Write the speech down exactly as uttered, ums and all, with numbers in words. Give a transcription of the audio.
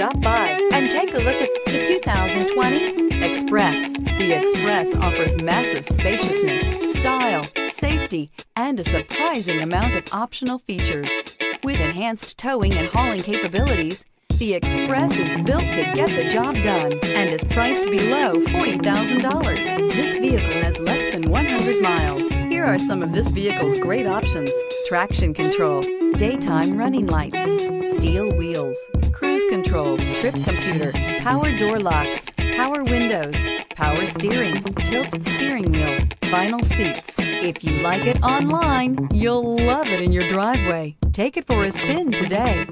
stop by and take a look at the two thousand twenty Express. The Express offers massive spaciousness, style, safety, and a surprising amount of optional features. With enhanced towing and hauling capabilities, the Express is built to get the job done and is priced below forty thousand dollars. This vehicle has less than one hundred miles. Here are some of this vehicle's great options: traction control, daytime running lights, steel wheels, cruise control, trip computer, power door locks, power windows, power steering, tilt steering wheel, vinyl seats. If you like it online, you'll love it in your driveway. Take it for a spin today.